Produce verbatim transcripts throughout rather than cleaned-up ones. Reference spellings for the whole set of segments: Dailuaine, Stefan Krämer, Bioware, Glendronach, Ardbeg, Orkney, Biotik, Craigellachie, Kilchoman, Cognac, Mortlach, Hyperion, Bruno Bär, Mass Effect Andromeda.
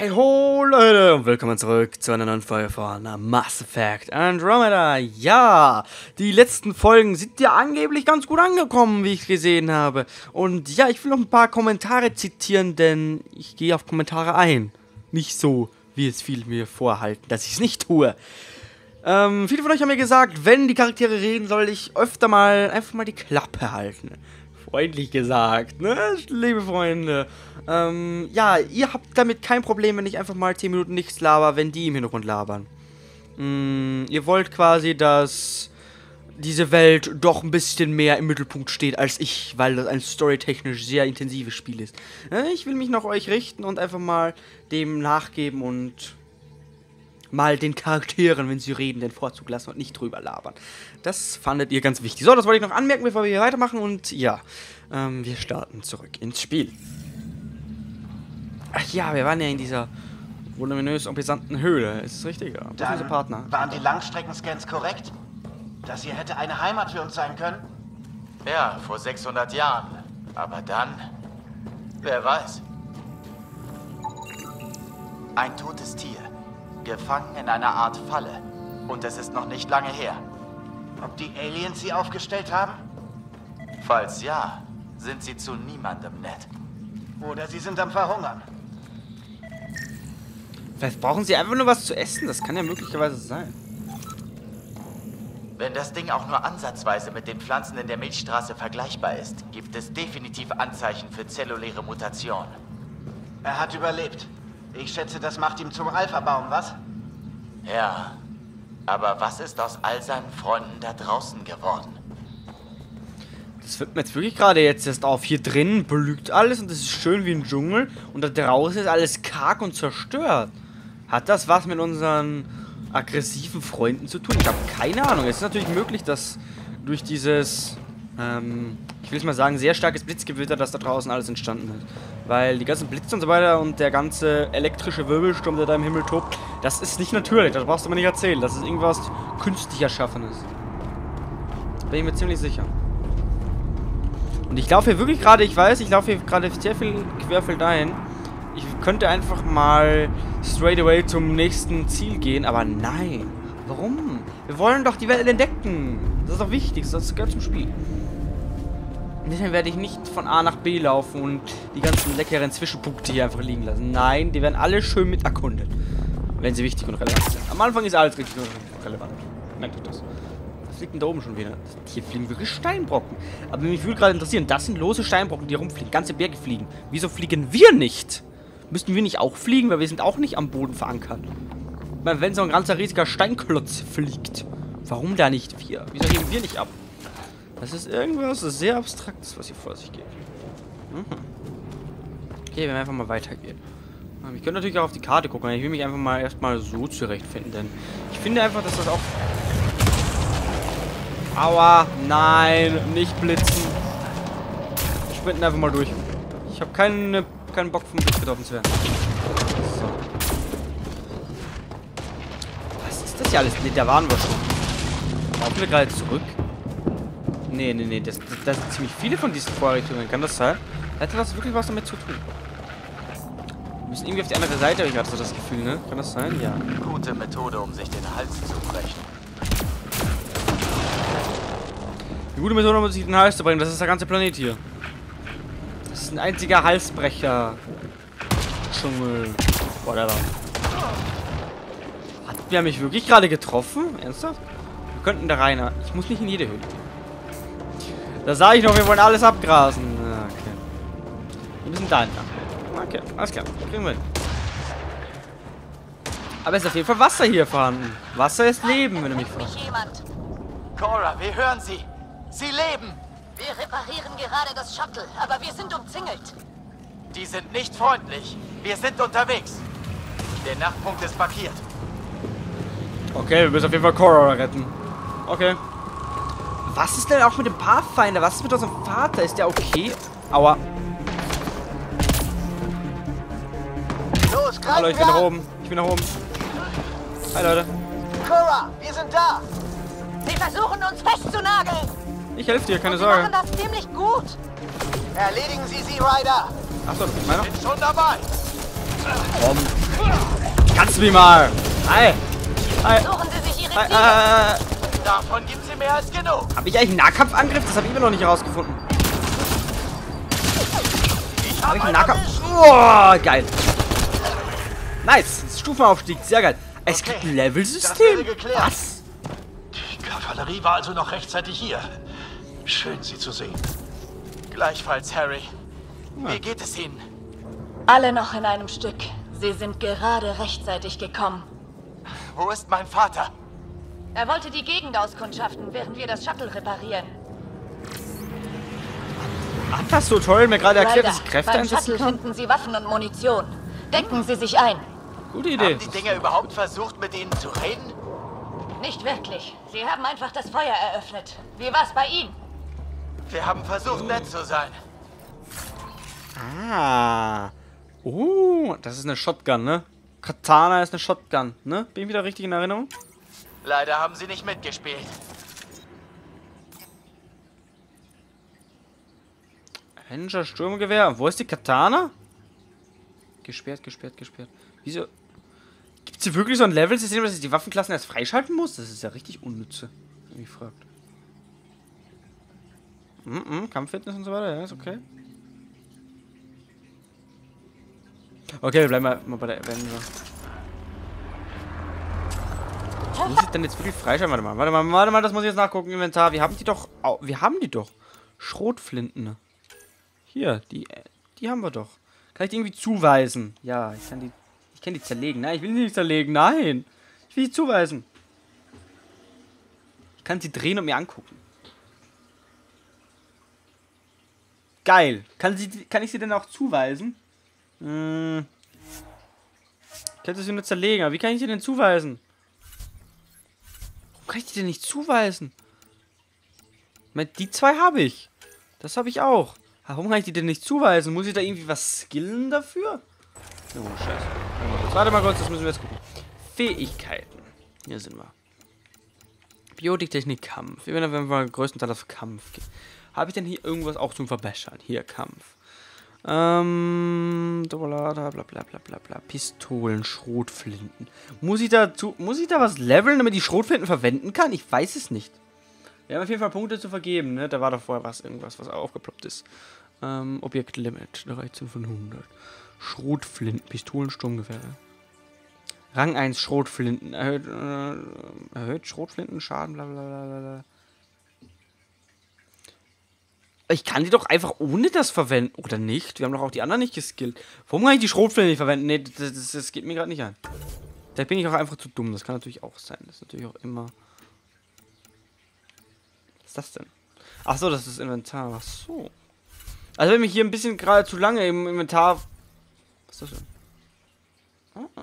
Hey ho Leute und willkommen zurück zu einer neuen Folge von Mass Effect Andromeda. Ja, die letzten Folgen sind ja angeblich ganz gut angekommen, wie ich gesehen habe. Und ja, ich will noch ein paar Kommentare zitieren, denn ich gehe auf Kommentare ein. Nicht so, wie es viele mir vorhalten, dass ich es nicht tue. Ähm, viele von euch haben mir gesagt, wenn die Charaktere reden, soll ich öfter mal einfach mal die Klappe halten. Freundlich gesagt, ne? Liebe Freunde. Ähm, ja, ihr habt damit kein Problem, wenn ich einfach mal zehn Minuten nichts laber, wenn die im Hintergrund labern. Mm, ihr wollt quasi, dass diese Welt doch ein bisschen mehr im Mittelpunkt steht als ich, weil das ein storytechnisch sehr intensives Spiel ist. Ich will mich nach euch richten und einfach mal dem nachgeben und mal den Charakteren, wenn sie reden, den Vorzug lassen und nicht drüber labern. Das fandet ihr ganz wichtig. So, das wollte ich noch anmerken, bevor wir hier weitermachen. Und ja, ähm, wir starten zurück ins Spiel. Ach ja, wir waren ja in dieser voluminös ambisanten Höhle. Ist es richtig? Ja, das ist unser Partner. Waren die Langstreckenscans korrekt? Das hier hätte eine Heimat für uns sein können? Ja, vor sechshundert Jahren. Aber dann, wer weiß. Ein totes Tier. Gefangen in einer Art Falle. Und es ist noch nicht lange her. Ob die Aliens sie aufgestellt haben? Falls ja, sind sie zu niemandem nett. Oder sie sind am Verhungern. Vielleicht brauchen sie einfach nur was zu essen. Das kann ja möglicherweise sein. Wenn das Ding auch nur ansatzweise mit den Pflanzen in der Milchstraße vergleichbar ist, gibt es definitiv Anzeichen für zelluläre Mutation. Er hat überlebt. Ich schätze, das macht ihm zum Alpha-Baum, was? Ja, aber was ist aus all seinen Freunden da draußen geworden? Das wird mir jetzt wirklich gerade jetzt erst auf. Hier drin blüht alles und es ist schön wie ein Dschungel. Und da draußen ist alles karg und zerstört. Hat das was mit unseren aggressiven Freunden zu tun? Ich habe keine Ahnung. Es ist natürlich möglich, dass durch dieses, ähm, ich will es mal sagen, sehr starkes Blitzgewitter, dass da draußen alles entstanden ist. Weil die ganzen Blitze und so weiter und der ganze elektrische Wirbelsturm, der da im Himmel tobt, das ist nicht natürlich, das brauchst du mir nicht erzählen. Das ist irgendwas künstlich Erschaffenes. Bin ich mir ziemlich sicher. Und ich laufe hier wirklich gerade, ich weiß, ich laufe hier gerade sehr viel querfeld ein. Ich könnte einfach mal straight away zum nächsten Ziel gehen, aber nein. Warum? Wir wollen doch die Welt entdecken. Das ist doch wichtig, das gehört zum Spiel. Deswegen werde ich nicht von A nach B laufen und die ganzen leckeren Zwischenpunkte hier einfach liegen lassen. Nein, die werden alle schön mit erkundet. Wenn sie wichtig und relevant sind. Am Anfang ist alles richtig und relevant. Merkt euch das. Was liegt denn da oben schon wieder? Hier fliegen wirklich Steinbrocken. Aber mich würde gerade interessieren, das sind lose Steinbrocken, die herumfliegen. Ganze Berge fliegen. Wieso fliegen wir nicht? Müssten wir nicht auch fliegen? Weil wir sind auch nicht am Boden verankert. Ich meine, wenn so ein ganzer riesiger Steinklotz fliegt, warum da nicht wir? Wieso heben wir nicht ab? Das ist irgendwas sehr Abstraktes, was hier vor sich geht. Mhm. Okay, wenn wir einfach mal weitergehen. Ich könnte natürlich auch auf die Karte gucken, aber ich will mich einfach mal erstmal so zurechtfinden, denn ich finde einfach, dass das auch... Aua, nein, nicht blitzen. Wir sprinten einfach mal durch. Ich habe keinen, keinen Bock, vom Blitz getroffen zu werden. So. Was ist das hier alles? Ne, da waren wir schon. Laufen wir gerade zurück? Nee, nee, nee, das, das, das sind ziemlich viele von diesen Vorrichtungen, kann das sein? Hätte das wirklich was damit zu tun? Wir müssen irgendwie auf die andere Seite, ich hatte so das Gefühl, ne? Kann das sein? Ja. Gute Methode, um sich den Hals zu brechen. Die gute Methode, um sich den Hals zu brechen, das ist der ganze Planet hier. Das ist ein einziger Halsbrecher. Dschungel. Boah, da war. Hat wer mich wirklich gerade getroffen? Ernsthaft? Wir könnten da rein. Ich muss nicht in jede Höhle gehen. Da sah ich noch, wir wollen alles abgrasen. Okay. Wir müssen da entlang. Okay, alles klar. Kriegen wir hin. Aber es ist auf jeden Fall Wasser hier vorhanden. Wasser ist Leben, wenn du mich fragst. Cora, wir hören Sie. Sie leben. Wir reparieren gerade das Shuttle, aber wir sind umzingelt. Die sind nicht freundlich. Wir sind unterwegs. Der Nachtpunkt ist markiert. Okay, wir müssen auf jeden Fall Cora retten. Okay. Was ist denn auch mit dem Pathfinder? Was ist mit unserem Vater? Ist der okay? Aua. Los, hallo, ich bin nach oben. Ich bin nach oben. Hi, Leute. Cora, wir sind da. Sie versuchen uns festzunageln. Ich helfe dir, keine Sorge. Sie machen das ziemlich gut. Erledigen Sie sie, Ryder. Achso, ich bin schon dabei. Komm. Kannst du mich mal? Hi. Hi. Suchen Sie sich Ihre Ziele. Äh, Davon gibt es mehr als genug. Habe ich eigentlich einen Nahkampfangriff? Das habe ich immer noch nicht herausgefunden. Ich habe hab einen Nahkampf... Oh, geil. Nice. Stufenaufstieg. Sehr geil. Es okay. gibt ein Level-System. Was? Die Kavallerie war also noch rechtzeitig hier. Schön, Sie zu sehen. Gleichfalls, Harry. Ja. Wie geht es Ihnen? Alle noch in einem Stück. Sie sind gerade rechtzeitig gekommen. Wo ist mein Vater? Er wollte die Gegend auskundschaften, während wir das Shuttle reparieren. Ach, das ist so toll. Mir gerade erklärt, dass ich Kräfte einsetzen kann. Beim Shuttle finden Sie Waffen und Munition. Decken Sie sich ein. Gute Idee. Haben die Dinger überhaupt versucht, mit Ihnen zu reden? Nicht wirklich. Sie haben einfach das Feuer eröffnet. Wie war's bei Ihnen? Wir haben versucht, nett zu sein. Ah. Oh, das ist eine Shotgun, ne? Katana ist eine Shotgun, ne? Bin ich wieder richtig in Erinnerung? Leider haben Sie nicht mitgespielt. Avenger Sturmgewehr. Wo ist die Katana? Gesperrt, gesperrt, gesperrt. Wieso? Gibt es hier wirklich so ein Level-System, dass ich die Waffenklassen erst freischalten muss? Das ist ja richtig unnütze, wenn man mich fragt. Mm -mm, Kampffitness und so weiter, ja, ist okay. Okay, wir bleiben mal, mal bei der Avenger. Muss ich denn jetzt wirklich freischalten? Warte mal, warte mal, warte mal, das muss ich jetzt nachgucken. Inventar, wir haben die doch. Oh, wir haben die doch. Schrotflinten. Hier, die, die haben wir doch. Kann ich die irgendwie zuweisen? Ja, ich kann die. Ich kann die zerlegen. Nein, ich will die nicht zerlegen. Nein. Ich will die zuweisen. Ich kann sie drehen und mir angucken. Geil. Kann, sie, kann ich sie denn auch zuweisen? Hm. Ich könnte sie nur zerlegen, aber wie kann ich sie denn zuweisen? Warum kann ich die denn nicht zuweisen? Ich meine, die zwei habe ich. Das habe ich auch. Warum kann ich die denn nicht zuweisen? Muss ich da irgendwie was skillen dafür? Oh, scheiße. Warte mal kurz, das müssen wir jetzt gucken. Fähigkeiten. Hier sind wir. Biotiktechnik, Kampf. Wir werden einfach den größten Teil auf Kampf gehen. Habe ich denn hier irgendwas auch zum Verbessern? Hier, Kampf. Ähm, Doppellada, bla bla bla bla bla. Pistolen, Schrotflinten. Muss ich dazu, muss ich da was leveln, damit ich Schrotflinten verwenden kann? Ich weiß es nicht. Wir haben auf jeden Fall Punkte zu vergeben, ne? Da war doch vorher was, irgendwas, was aufgeploppt ist. Ähm, Objektlimit, dreizehn von hundert. Schrotflinten, Pistolen, Sturmgewehre. Rang eins, Schrotflinten. Erhöht, äh, erhöht Schrotflinten, Schaden, bla bla bla bla. Ich kann die doch einfach ohne das verwenden. Oder nicht? Wir haben doch auch die anderen nicht geskillt. Warum kann ich die Schrotflinte nicht verwenden? Nee, das, das, das geht mir gerade nicht ein. Da bin ich auch einfach zu dumm. Das kann natürlich auch sein. Das ist natürlich auch immer... Was ist das denn? Achso, das ist das Inventar. Ach so. Also wenn mich hier ein bisschen gerade zu lange im Inventar... Was ist das denn? Ah.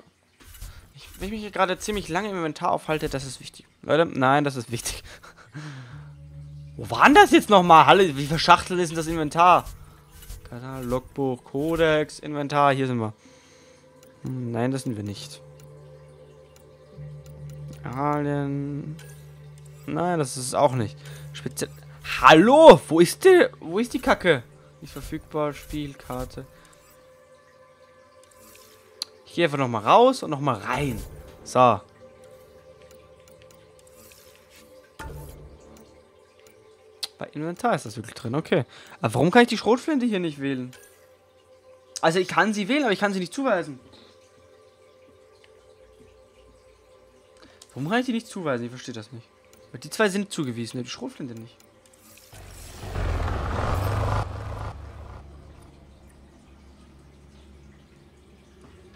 Ich, wenn ich mich hier gerade ziemlich lange im Inventar aufhalte, das ist wichtig. Leute, nein, das ist wichtig. Wo waren das jetzt nochmal? Halle, wie verschachtelt ist denn das Inventar? Kanal, Logbuch, Kodex, Inventar, hier sind wir. Hm, nein, das sind wir nicht. Alien. Nein, das ist es auch nicht. Speziell. Hallo! Wo ist die? Wo ist die Kacke? Nicht verfügbar, Spielkarte. Ich gehe einfach nochmal raus und nochmal rein. So. Bei Inventar ist das wirklich drin, okay. Aber warum kann ich die Schrotflinte hier nicht wählen? Also ich kann sie wählen, aber ich kann sie nicht zuweisen. Warum kann ich die nicht zuweisen? Ich verstehe das nicht. Weil die zwei sind zugewiesen, die Schrotflinte nicht.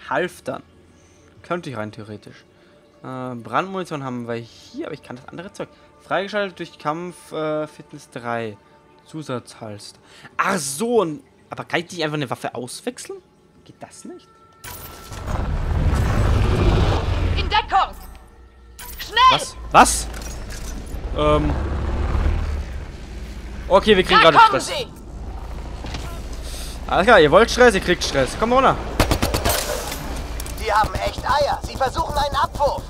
Half dann. Könnte ich rein theoretisch. Äh, Brandmunition haben wir hier, aber ich kann das andere Zeug... Freigeschaltet durch Kampf, äh, Fitness drei. Zusatzhalster. Ach so, aber kann ich nicht einfach eine Waffe auswechseln? Geht das nicht? In Deckung! Schnell! Was? Was? Ähm. Okay, wir kriegen gerade Stress. Alles klar, ihr wollt Stress, ihr kriegt Stress. Komm runter. Die haben echt Eier. Sie versuchen einen Abwurf.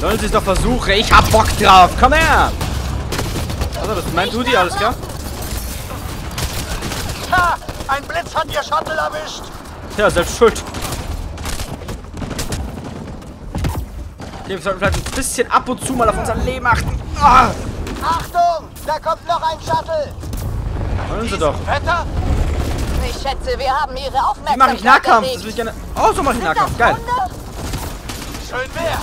Sollen sie es doch versuchen? Ich hab Bock drauf! Komm her! Also, das ist mein Tutti, alles klar? Ha! Ein Blitz hat ihr Shuttle erwischt! Ja, selbst schuld! Okay, wir sollten vielleicht ein bisschen ab und zu mal auf unser Leben achten. Ah! Achtung! Da kommt noch ein Shuttle! Hören Sie doch. Wetter? Ich schätze, wir haben Ihre Aufmerksamkeit. Wie mache ich Nahkampf? Das will ich gerne. Oh, so mache ich Nahkampf. Geil. Schön wär's.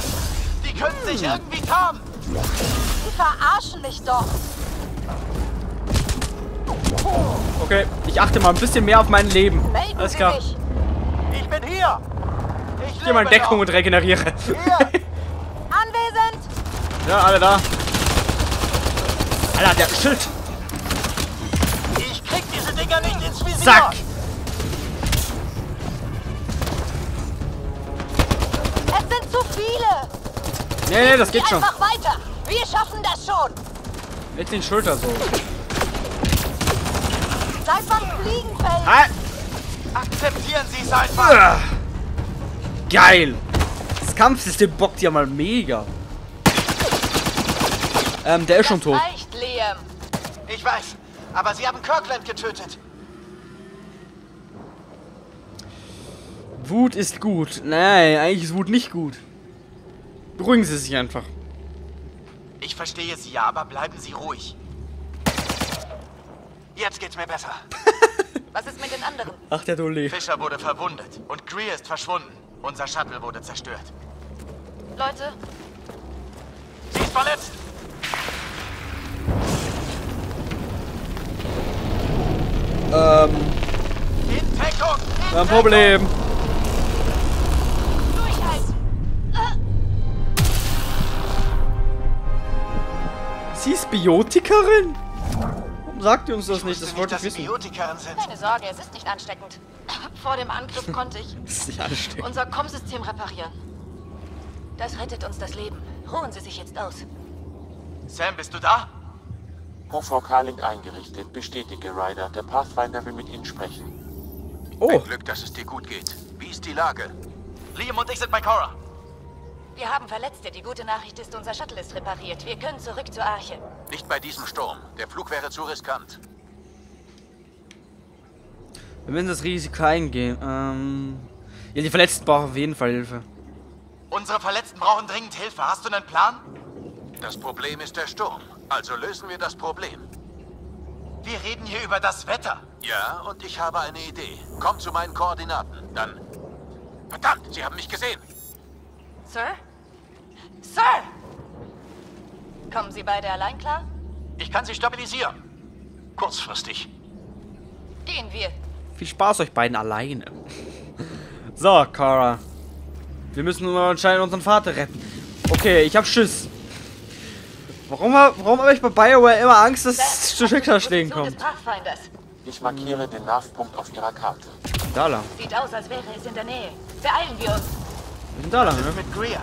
Die können hm. sich irgendwie tarnen. Die verarschen mich doch. Okay, ich achte mal ein bisschen mehr auf mein Leben. Melden Alles klar. Sie sich. Ich bin hier. Ich gehe mal in Deckung und regeneriere. Anwesend. Ja, alle da. Alter, der Schild. Ich krieg diese Dinger nicht ins Visier. Zack. Es sind zu viele. Nee, nee, das geht schon. Einfach weiter. Wir schaffen das schon. Mit den Schultern so. Sei vom Fliegenfeld. Ah. Akzeptieren Sie es einfach. Ah. Geil. Das Kampfsystem bockt ja mal mega. Ähm, der ist schon tot. Reicht, Liam. Ich weiß, aber Sie haben Kirkland getötet. Wut ist gut. Nein, eigentlich ist Wut nicht gut. Beruhigen Sie sich einfach. Ich verstehe Sie ja, aber bleiben Sie ruhig. Jetzt geht's mir besser. Was ist mit den anderen? Ach, der Dolly. Fischer wurde verwundet und Greer ist verschwunden. Unser Shuttle wurde zerstört. Leute. Sie ist verletzt. Ähm. In Deckung! Wir haben ein Problem. Durchhalten. Sie ist Biotikerin? Warum sagt ihr uns das nicht? Das wollte ich wissen. Keine Sorge, es ist nicht ansteckend. Vor dem Angriff konnte ich unser Kommsystem reparieren. Das rettet uns das Leben. Ruhen Sie sich jetzt aus. Sam, bist du da? O V K-Link eingerichtet. Bestätige, Ryder. Der Pathfinder will mit Ihnen sprechen. Oh. Ein Glück, dass es dir gut geht. Wie ist die Lage? Liam und ich sind bei Cora. Wir haben Verletzte. Die gute Nachricht ist, unser Shuttle ist repariert. Wir können zurück zur Arche. Nicht bei diesem Sturm. Der Flug wäre zu riskant. Wir müssen das Risiko eingehen. Ähm... Ja, die Verletzten brauchen auf jeden Fall Hilfe. Unsere Verletzten brauchen dringend Hilfe. Hast du einen Plan? Das Problem ist der Sturm. Also lösen wir das Problem. Wir reden hier über das Wetter. Ja, und ich habe eine Idee. Komm zu meinen Koordinaten, dann... Verdammt, Sie haben mich gesehen. Sir? Sir! Kommen Sie beide allein klar? Ich kann Sie stabilisieren. Kurzfristig. Gehen wir. Viel Spaß euch beiden alleine. So, Cora. Wir müssen nur anscheinend unseren Vater retten. Okay, ich hab Schiss. Warum, warum habe ich bei Bioware immer Angst, dass es zu Schicksalsschlägen kommt? Ich markiere den Nachpunkt auf ihrer Karte. Da lang. Sieht aus, als wäre es in der Nähe. Beeilen wir uns. Wir sind da lang, ne? Mit Greer.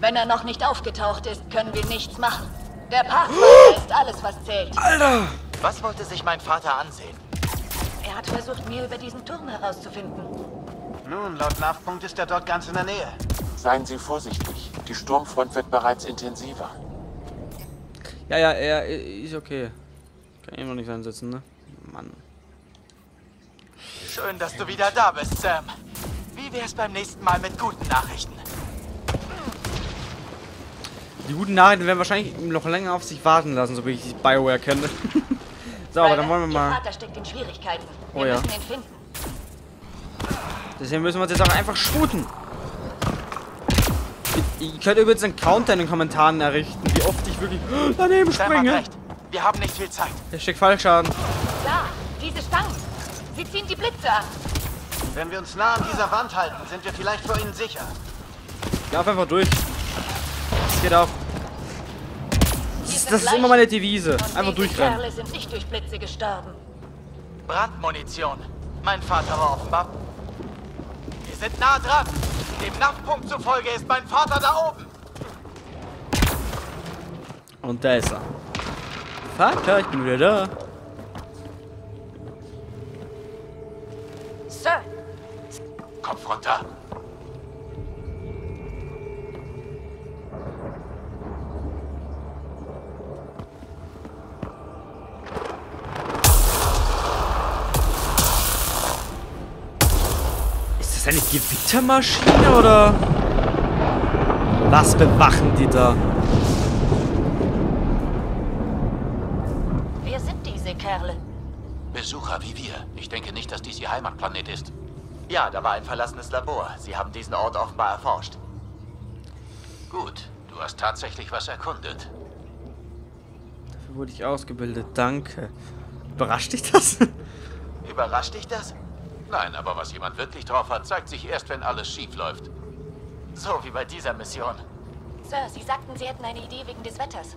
Wenn er noch nicht aufgetaucht ist, können wir nichts machen. Der Pathfinder ist alles, was zählt. Alter! Was wollte sich mein Vater ansehen? Er hat versucht, mir über diesen Turm herauszufinden. Nun, laut Nachpunkt ist er dort ganz in der Nähe. Seien Sie vorsichtig. Die Sturmfront wird bereits intensiver. Ja, ja, er ist okay. Kann ihn noch nicht einsetzen, ne? Mann. Schön, dass du wieder da bist, Sam. Wie wär's beim nächsten Mal mit guten Nachrichten? Die guten Nachrichten werden wahrscheinlich noch länger auf sich warten lassen, so wie ich die Bioware kenne. So, aber dann wollen wir mal... Ihr Vater steckt in Schwierigkeiten. Wir oh, ja. müssen ihn finden. Deswegen müssen wir uns jetzt auch einfach sputen. Ihr könnt übrigens einen Counter in den Kommentaren errichten, wie oft ich wirklich daneben springe. Wir haben nicht viel Zeit. Der steckt Fallschaden. Ja, diese Stangen. Sie ziehen die Blitze an. Wenn wir uns nah an dieser Wand halten, sind wir vielleicht vor ihnen sicher. Ja, einfach durch. Es geht auf. Das, das ist immer meine Devise. Einfach durchrennen. Kerle sind nicht durch Blitze gestorben. Brandmunition. Mein Vater war offenbar. Wir sind nah dran. Dem Nachtpunkt zufolge ist mein Vater da oben. Und da ist er. Vater, ich bin wieder da. Sir. Kopf runter. Ist das eine Gewittermaschine oder... Was bewachen die da? Wer sind diese Kerle? Besucher wie wir. Ich denke nicht, dass dies ihr Heimatplanet ist. Ja, da war ein verlassenes Labor. Sie haben diesen Ort offenbar erforscht. Gut, du hast tatsächlich was erkundet. Dafür wurde ich ausgebildet, danke. Überrascht dich das? Überrascht dich das? Nein, aber was jemand wirklich drauf hat, zeigt sich erst, wenn alles schief läuft. So wie bei dieser Mission. Sir, Sie sagten, Sie hätten eine Idee wegen des Wetters.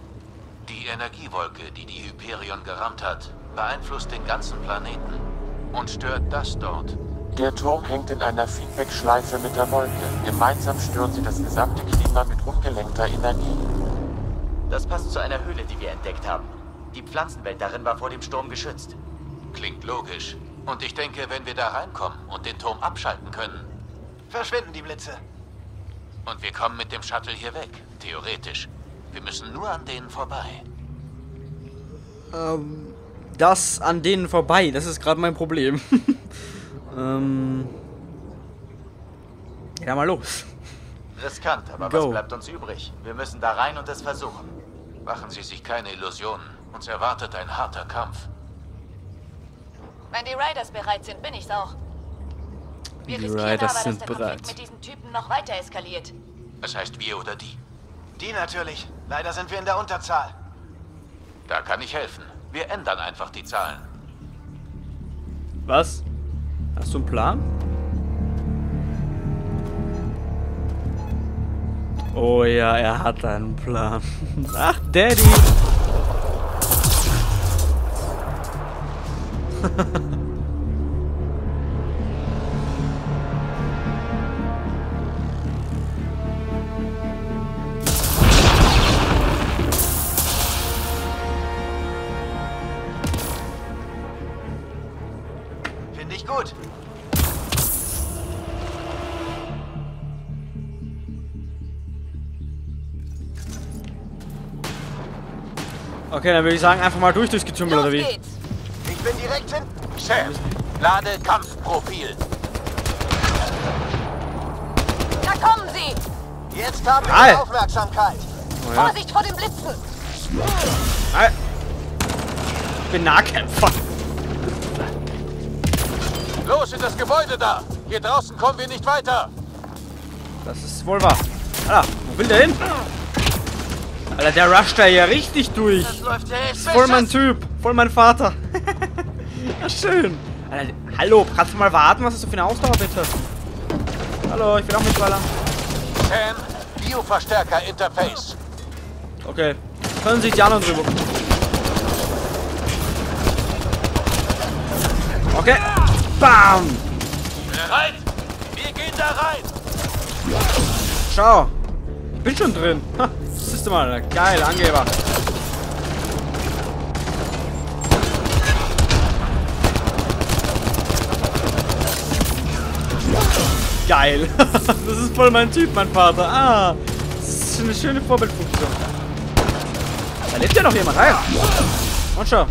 Die Energiewolke, die die Hyperion gerammt hat, beeinflusst den ganzen Planeten und stört das dort. Der Turm hängt in einer Feedback-Schleife mit der Wolke. Gemeinsam stören sie das gesamte Klima mit ungelenkter Energie. Das passt zu einer Höhle, die wir entdeckt haben. Die Pflanzenwelt darin war vor dem Sturm geschützt. Klingt logisch. Und ich denke, wenn wir da reinkommen und den Turm abschalten können, verschwinden die Blitze. Und wir kommen mit dem Shuttle hier weg, theoretisch. Wir müssen nur an denen vorbei. Ähm, das an denen vorbei, das ist gerade mein Problem. Ähm. Ja, mal los. Riskant, aber Go. Was bleibt uns übrig? Wir müssen da rein und es versuchen. Machen Sie sich keine Illusionen. Uns erwartet ein harter Kampf. Wenn die Riders bereit sind, bin ich's auch. Wir die riskieren Riders aber, dass der bereit. Konflikt mit diesen Typen noch weiter eskaliert. Das heißt wir oder die? Die natürlich. Leider sind wir in der Unterzahl. Da kann ich helfen. Wir ändern einfach die Zahlen. Was? Hast du einen Plan? Oh ja, er hat einen Plan. Ach, Daddy! Finde ich gut. Okay, dann würde ich sagen, einfach mal durch durchs Getümmel, oder wie? Geht's. Ich bin direkt hin. Chef, lade Kampfprofil. Da kommen Sie! Jetzt haben wir Al. Aufmerksamkeit. Oh, ja. Vorsicht vor den Blitzen! Al. Ich bin Nahkämpfer. Los in das Gebäude da! Hier draußen kommen wir nicht weiter! Das ist wohl wahr. Alter, wo will der hin? Alter, der rusht da ja richtig durch. Das läuft ja echt. Voll mein Typ, voll mein Vater. Ja, schön. Alter, hallo, kannst du mal warten? Was ist so für eine Ausdauer, bitte? Hallo, ich bin auch mit Weiler. Sam, Bioverstärker Interface. Okay, können sich die anderen drüber. Okay, bam. Bereit? Wir gehen da rein. Schau, ich bin schon drin. Siehst du mal, geil, Angeber. Geil. Das ist voll mein Typ, mein Vater. Ah, das ist eine schöne Vorbildfunktion. Da lebt ja noch jemand. Ah, ja. Und schau.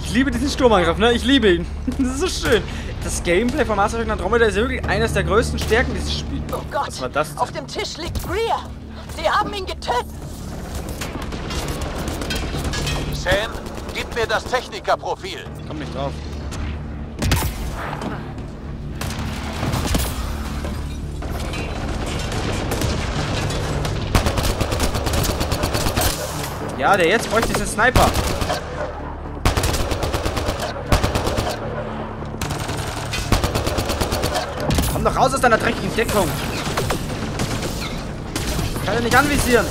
Ich liebe diesen Sturmangriff, ne? Ich liebe ihn. Das ist so schön. Das Gameplay von Mass Effect Andromeda ist wirklich eines der größten Stärken dieses Spiels. Oh Gott, was war das denn? Auf dem Tisch liegt Greer. Sie haben ihn getötet! Sam, gib mir das Technikerprofil. Ich komm nicht drauf. Ja, der jetzt bräuchte diesen Sniper. Komm doch raus aus deiner dreckigen Deckung. Ich kann ihn nicht anvisieren.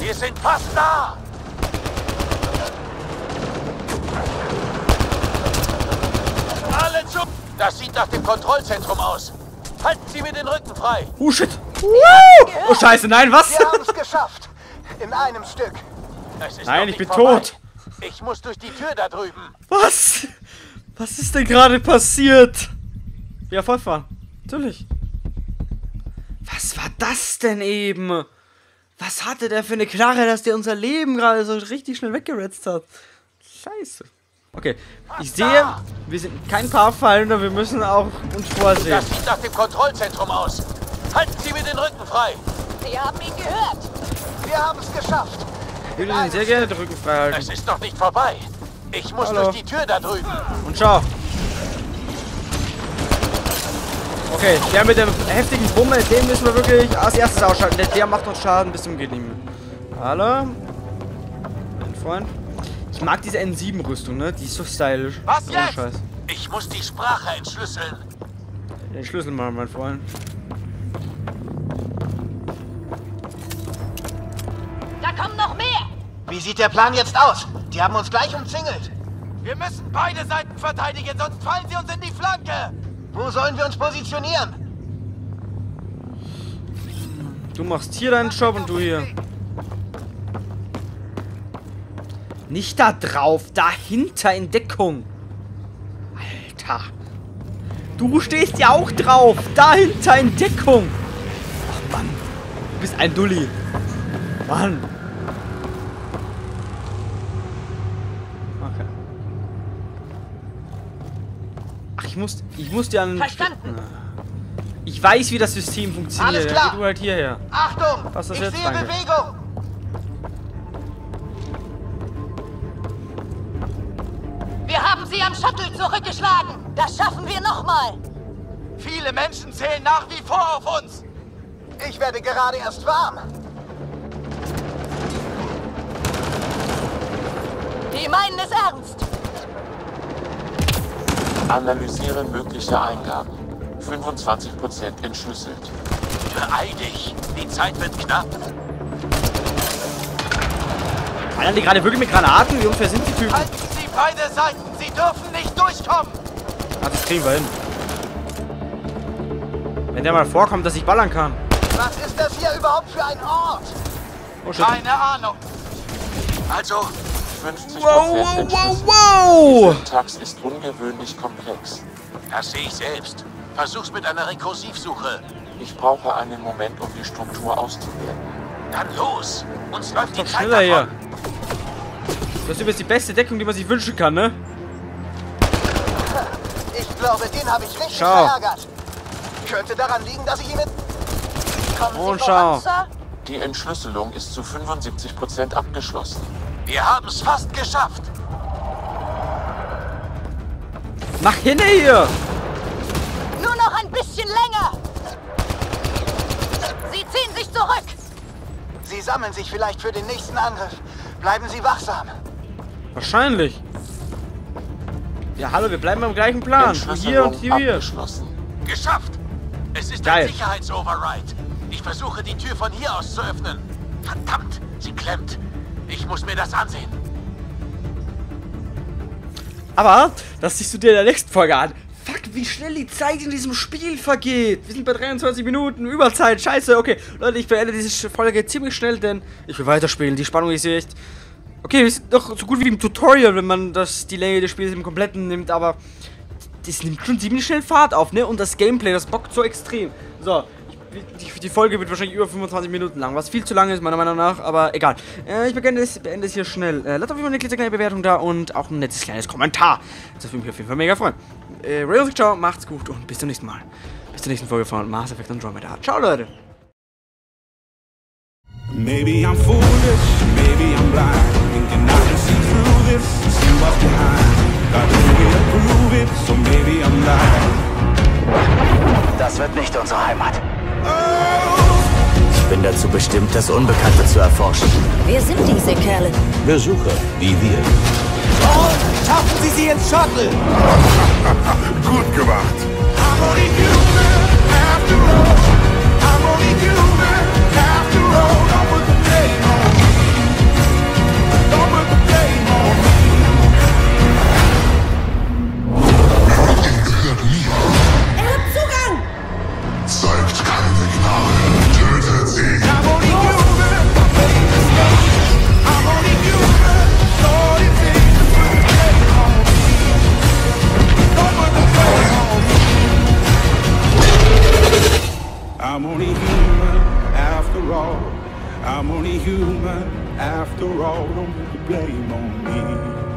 Wir sind fast da. Alle zu. Das sieht nach dem Kontrollzentrum aus. Halten Sie mir den Rücken frei. Oh shit. Oh scheiße, nein, was? Wir haben es geschafft. In einem Stück. Es ist nein, ich bin vorbei. Tot. Ich muss durch die Tür da drüben. Was? Was ist denn gerade passiert? Ja, fortfahren. Natürlich. Was war das denn eben? Was hatte der für eine Knarre, dass der unser Leben gerade so richtig schnell weggeretzt hat? Scheiße. Okay, ich sehe, wir sind kein Paarfinder, wir müssen auch uns vorsehen. Das sieht nach dem Kontrollzentrum aus. Halten Sie mir den Rücken frei. Sie haben ihn gehört. Wir haben es geschafft. Wir würden sehr gerne drücken, Freihalten. Es ist noch nicht vorbei. Ich muss Hallo. durch die Tür da drüben. Und schau. Okay, der mit dem heftigen Bummel, den müssen wir wirklich als erstes ausschalten. Der, der macht uns Schaden bis zum Genieben. Hallo? Mein Freund. Ich mag diese N sieben Rüstung, ne? Die ist so stylisch. Was jetzt? Oh, Scheiß. Ich muss die Sprache entschlüsseln. Den Schlüssel mal, mein Freund. Da kommen noch mehr! Wie sieht der Plan jetzt aus? Die haben uns gleich umzingelt. Wir müssen beide Seiten verteidigen, sonst fallen sie uns in die Flanke. Wo sollen wir uns positionieren? Du machst hier deinen Job und du hier. Nicht da drauf, dahinter in Deckung. Alter. Du stehst ja auch drauf. Dahinter in Deckung. Ach Mann. Du bist ein Dulli. Mann. Okay. Ach, ich muss... Ich muss dir einen... Verstanden. Ich weiß, wie das System funktioniert. Alles klar. Geh du halt hierher. Achtung. Was ist das jetzt? Ich sehe Danke. Bewegung. Wir haben sie am Shuttle zurückgeschlagen. Das schaffen wir nochmal! Viele Menschen zählen nach wie vor auf uns! Ich werde gerade erst warm! Die meinen es ernst! Analysiere mögliche Eingaben. fünfundzwanzig Prozent entschlüsselt. Beeil dich! Die Zeit wird knapp! Waren die gerade wirklich mit Granaten? Wie unfair sind die Typen? Halten Sie beide Seiten! Sie dürfen nicht durchkommen! Ah, das kriegen wir hin. Wenn der mal vorkommt, dass ich ballern kann. Was ist das hier überhaupt für ein Ort? Oh, keine Ahnung. Also, fünfzig Prozent wow, wow, wow. Die Syntax ist ungewöhnlich komplex. Das sehe ich selbst. Versuch's mit einer Rekursivsuche. Ich brauche einen Moment, um die Struktur auszuwerten. Dann los! Uns läuft die Zeit davon. Das ist übrigens die beste Deckung, die man sich wünschen kann, ne? Ich glaube, den habe ich richtig schau. verärgert. Könnte daran liegen, dass ich ihn mit... Kommen oh, Sie voran, Sir? Die Entschlüsselung ist zu fünfundsiebzig Prozent abgeschlossen. Wir haben es fast geschafft. Mach hin hier! Nur noch ein bisschen länger! Sie ziehen sich zurück! Sie sammeln sich vielleicht für den nächsten Angriff. Bleiben Sie wachsam. Wahrscheinlich. Ja, hallo, wir bleiben beim gleichen Plan. Hier und hier, hier. Geschafft! Es ist ein Sicherheitsoverride. Ich versuche, die Tür von hier aus zu öffnen. Verdammt, sie klemmt. Ich muss mir das ansehen. Aber, das siehst du dir in der nächsten Folge an. Fuck, wie schnell die Zeit in diesem Spiel vergeht. Wir sind bei dreiundzwanzig Minuten, Überzeit, scheiße. Okay, Leute, ich beende diese Folge ziemlich schnell, denn ich will weiterspielen. Die Spannung ist echt... Okay, wir sind doch so gut wie im Tutorial, wenn man das die Länge des Spiels im Kompletten nimmt, aber das nimmt schon ziemlich schnell Fahrt auf, ne? Und das Gameplay, das bockt so extrem. So, ich, die, die Folge wird wahrscheinlich über fünfundzwanzig Minuten lang, was viel zu lang ist, meiner Meinung nach, aber egal. Äh, ich beende es, beende es hier schnell. Äh, lasst auf jeden Fall eine klitzekleine Bewertung da und auch ein nettes kleines Kommentar. Das würde mich auf jeden Fall mega freuen. Äh, Rails, ciao, macht's gut und bis zum nächsten Mal. Bis zur nächsten Folge von Mass Effect Andromeda. Ciao, Leute! Maybe I'm foolish, maybe I'm blind, thinking I can see through this, see what's behind. Got this way to prove it, so maybe I'm lying. Das wird nicht unsere Heimat. Ich bin dazu bestimmt, das Unbekannte zu erforschen. Wer sind diese Kerle? Besucher, wie wir. Und schaffen Sie sie ins Shuttle! Gut gemacht. I'm only human after all. I'm only human after all. I'm only human after all. I'm only human after all. Don't put the blame on me.